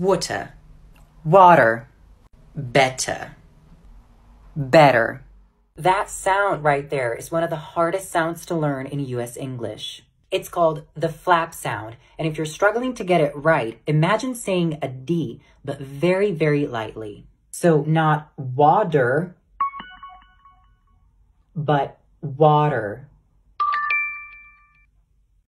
water, water, better, better. That sound right there is one of the hardest sounds to learn in US English. It's called the flap sound, and if you're struggling to get it right, imagine saying a D, but very, very lightly. So not water, but water.